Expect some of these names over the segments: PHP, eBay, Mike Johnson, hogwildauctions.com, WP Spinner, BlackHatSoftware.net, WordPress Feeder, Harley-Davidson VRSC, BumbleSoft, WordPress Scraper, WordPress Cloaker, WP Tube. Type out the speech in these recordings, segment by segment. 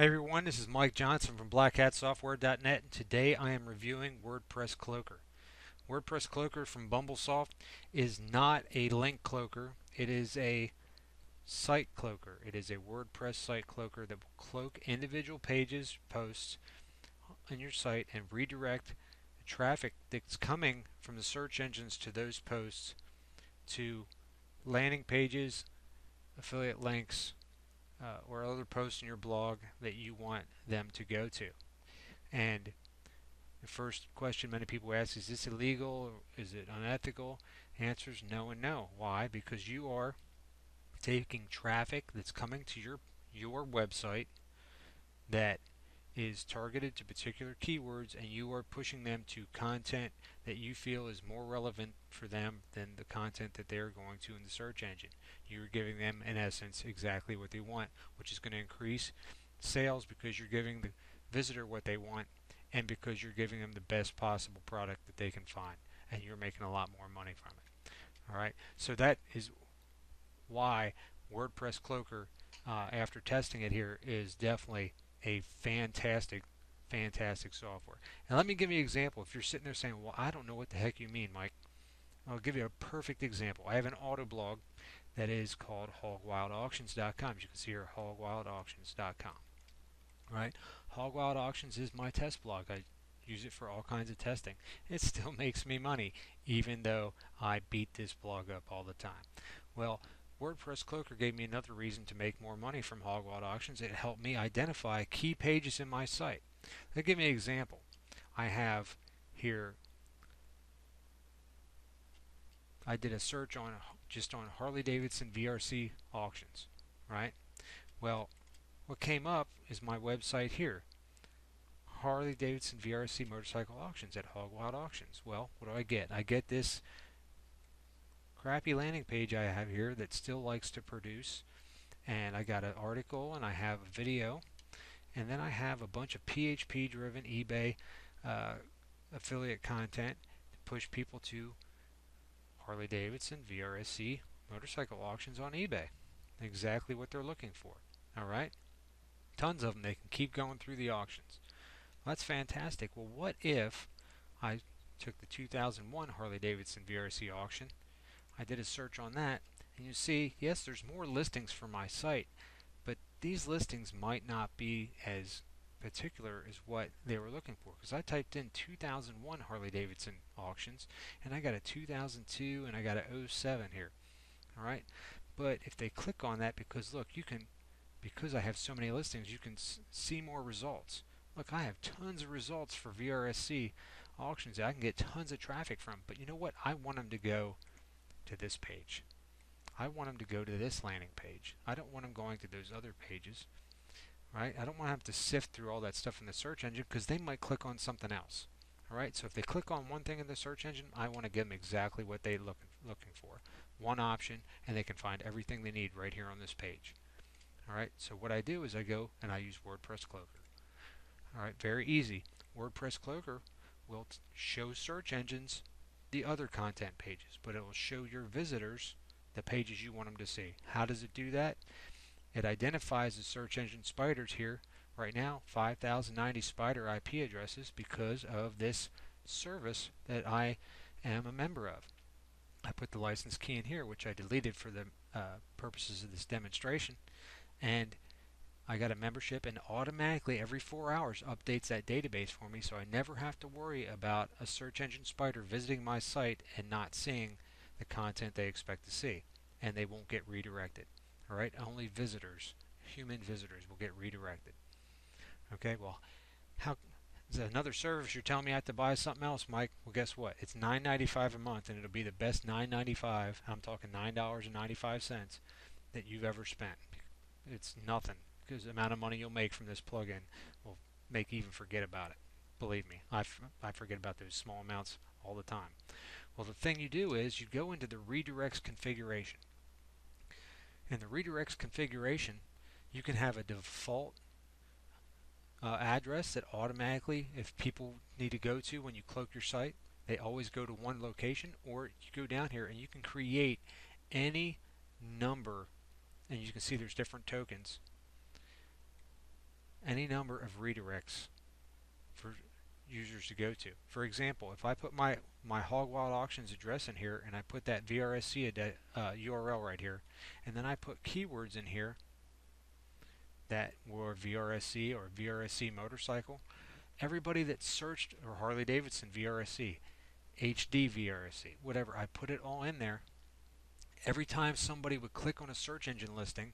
Hey everyone, this is Mike Johnson from BlackHatSoftware.net, and today I am reviewing WordPress Cloaker. WordPress Cloaker from BumbleSoft is not a link cloaker, it is a site cloaker. It is a WordPress site cloaker that will cloak individual pages, posts on your site and redirect the traffic that's coming from the search engines to those posts to landing pages, affiliate links, or other posts in your blog that you want them to go to. And the first question many people ask, is this illegal? Is it unethical? Answer is no and no. Why? Because you are taking traffic that's coming to your website that is targeted to particular keywords, and you are pushing them to content that you feel is more relevant for them than the content that they're going to in the search engine. You're giving them, in essence, exactly what they want, which is going to increase sales because you're giving the visitor what they want and because you're giving them the best possible product that they can find, and you're making a lot more money from it. Alright, so that is why WordPress Cloaker, after testing it here, is definitely a fantastic software. And let me give you an example. If you're sitting there saying, well, I don't know what the heck you mean, Mike, I'll give you a perfect example. I have an auto blog that is called hogwildauctions.com. As you can see here, hogwildauctions.com. Right? Hogwild Auctions is my test blog. I use it for all kinds of testing. It still makes me money, even though I beat this blog up all the time. Well, WordPress Cloaker gave me another reason to make more money from Hogwild Auctions. It helped me identify key pages in my site. Let me give you an example. I have here, I did a search on just on Harley-Davidson VRSC auctions, right? Well, what came up is my website here, Harley-Davidson VRSC motorcycle auctions at Hogwild Auctions. Well, what do I get? I get this crappy landing page I have here that still likes to produce, and I got an article and I have a video, and then I have a bunch of PHP driven eBay affiliate content to push people to Harley Davidson VRSC motorcycle auctions on eBay. Exactly what they're looking for. Alright, tons of them. They can keep going through the auctions. Well, that's fantastic. Well, what if I took the 2001 Harley Davidson VRSC auction, I did a search on that, and you see, yes, there's more listings for my site, but these listings might not be as particular as what they were looking for, because I typed in 2001 Harley-Davidson auctions, and I got a 2002 and I got a 07 here. Alright, but if they click on that, because look, you can, because I have so many listings, you can see more results. Look, I have tons of results for VRSC auctions that I can get tons of traffic from, but you know what? I want them to go to this page. I want them to go to this landing page. I don't want them going to those other pages, right? I don't want to have to sift through all that stuff in the search engine because they might click on something else. All right, so if they click on one thing in the search engine, I want to give them exactly what they're looking for. One option, and they can find everything they need right here on this page. All right, so what I do is I go and I use WordPress Cloaker. All right, very easy. WordPress Cloaker will show search engines the other content pages, but it will show your visitors the pages you want them to see. How does it do that? It identifies the search engine spiders here. Right now, 5090 spider IP addresses because of this service that I am a member of. I put the license key in here, which I deleted for the purposes of this demonstration, and I got a membership, and automatically every 4 hours updates that database for me, so I never have to worry about a search engine spider visiting my site and not seeing the content they expect to see, and they won't get redirected. Alright, only visitors, human visitors, will get redirected. Okay, well, how is that another service you're telling me I have to buy something else, Mike? Well, guess what? It's $9.95 a month, and it'll be the best $9.95, I'm talking $9.95, that you've ever spent. It's nothing. Because the amount of money you'll make from this plugin will make you even forget about it. Believe me, I forget about those small amounts all the time. Well, the thing you do is you go into the redirects configuration. In the redirects configuration, you can have a default address that automatically, if people need to go to when you cloak your site, they always go to one location, or you go down here and you can create any number, and you can see there's different tokens. any number of redirects for users to go to. For example, if I put my Hog Wild Auctions address in here and I put that VRSC URL right here, and then I put keywords in here that were VRSC or VRSC motorcycle, everybody that searched, or Harley-Davidson VRSC, HD VRSC, whatever, I put it all in there. Every time somebody would click on a search engine listing,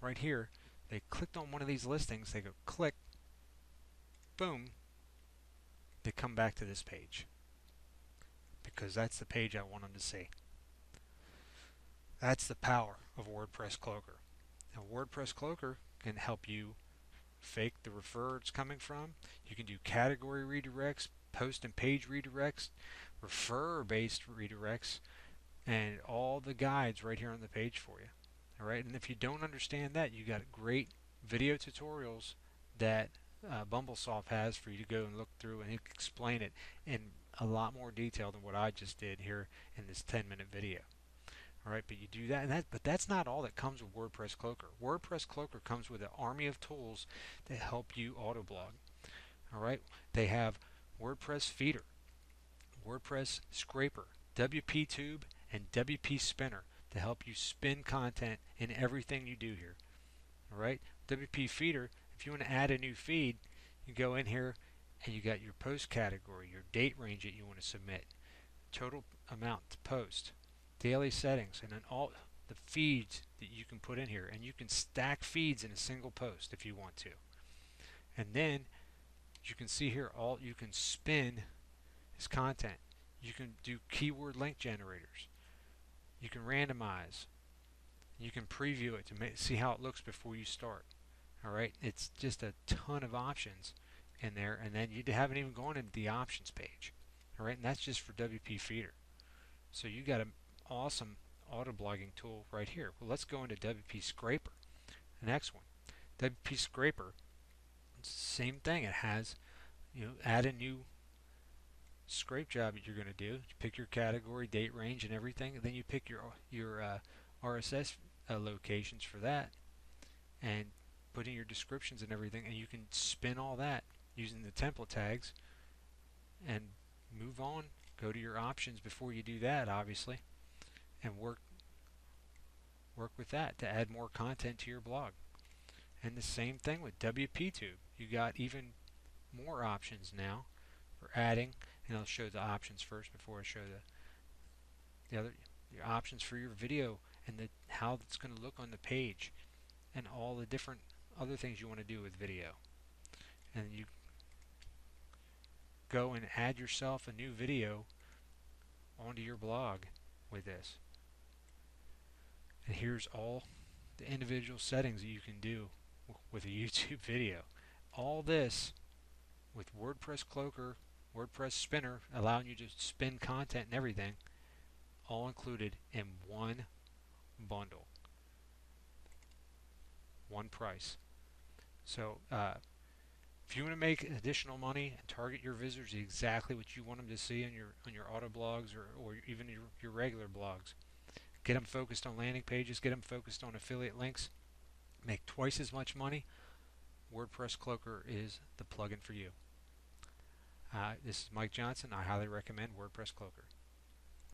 right here, they clicked on one of these listings, they go click, boom, they come back to this page because that's the page I want them to see. That's the power of WordPress Cloaker. Now WordPress Cloaker can help you fake the referrer it's coming from. You can do category redirects, post and page redirects, referrer based redirects, and all the guides right here on the page for you. Alright, and if you don't understand that, you got great video tutorials that BumbleSoft has for you to go and look through, and explain it in a lot more detail than what I just did here in this 10-minute video. Alright, but you do that, but that's not all that comes with WordPress Cloaker. WordPress Cloaker comes with an army of tools that help you autoblog. Alright, they have WordPress Feeder, WordPress Scraper, WP Tube, and WP Spinner to help you spin content in everything you do here. Alright, WP Feeder, if you want to add a new feed, you go in here and you got your post category, your date range that you want to submit, total amount to post, daily settings, and then all the feeds that you can put in here. And you can stack feeds in a single post if you want to. And then you can see here, all you can spin is content. You can do keyword link generators. You can randomize. You can preview it to see how it looks before you start. Alright, it's just a ton of options in there, and then you haven't even gone into the options page. Alright, and that's just for WP Feeder. So you got an awesome auto-blogging tool right here. Well, let's go into WP Scraper, the next one. WP Scraper, same thing. It has, you know, add a new scrape job that you're going to do. You pick your category, date range, and everything, and then you pick your RSS locations for that, and put in your descriptions and everything, and you can spin all that using the template tags and move on. Go to your options before you do that, obviously, and work with that to add more content to your blog. And the same thing with WP Tube. You got even more options now for adding, and I'll show the options first before I show your options for your video and how it's going to look on the page, and all the different other things you want to do with video. And you go and add yourself a new video onto your blog with this. And here's all the individual settings that you can do with a YouTube video. All this with WordPress Cloaker, WordPress Spinner, allowing you to spin content and everything, all included in one bundle. One price. So if you want to make additional money and target your visitors exactly what you want them to see on your auto blogs, or even your regular blogs, get them focused on landing pages, get them focused on affiliate links, make twice as much money, WordPress Cloaker is the plugin for you. This is Mike Johnson. I highly recommend WordPress Cloaker.